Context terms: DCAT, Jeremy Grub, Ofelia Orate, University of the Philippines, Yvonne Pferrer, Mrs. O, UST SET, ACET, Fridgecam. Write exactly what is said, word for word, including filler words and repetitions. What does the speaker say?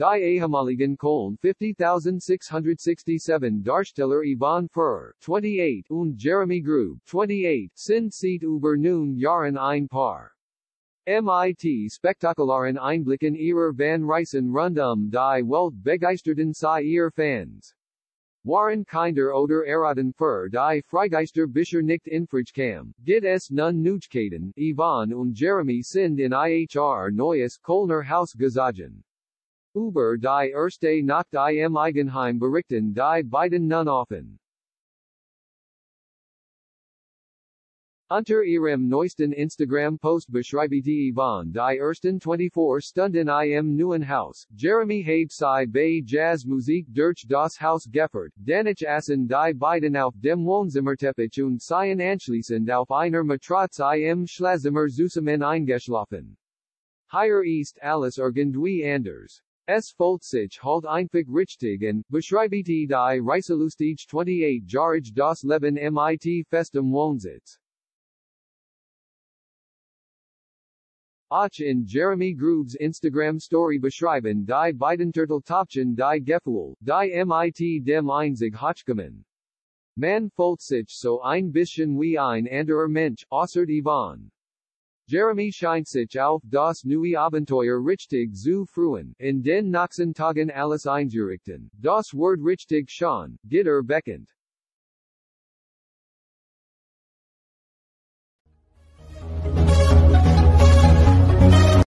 Die Ehemaligen Köln fifty thousand six hundred sechsundfünfzig Darsteller Yvonne Pferrer, twenty-eight, und Jeremy Grub, twenty-eight, sind seit über neun Jahren ein Paar. Mit spektakularen Einblicken ihrer Van-Reisen rund um die Welt begeisterten sie ihre Fans. Waren Kinder oder Erraten für die Freigeister bisher nicht in Fridgecam, geht es nun Nutschkaden, Yvonne und Jeremy sind in ihr neues Kölner Haus gezogen. Über die erste Nacht im Eigenheim berichten die beiden nun offen. Unter ihrem neuesten Instagram-Post beschreibte Yvonne die ersten vierundzwanzig Stunden im neuen Haus. Jeremy habe sie bei Jazzmusik durch das Haus geführt, danach aßen die beiden auf dem Wohnzimmerteppich und seien anschließend auf einer Matratze im Schlafzimmer zusammen eingeschlafen. Hier ist alles irgendwie anders. Es folgt sich halt einfach richtig und beschreibte die Reise lustig twenty-eight Jahre das Leben mit festem Wohnsitz. Auch in Jeremy Grub's Instagram Story beschreiben die beiden Turteltäubchen die Gefühle, die mit dem einzig Hotchkamen. Man folgt sich so ein bisschen wie ein anderer Mensch, außer Yvonne. Jeremy scheint sich auf das neue Abenteuer richtig zu freuen, in den nächsten Tagen alles einzurichten. Das Wort richtig schon, geht er bekannt.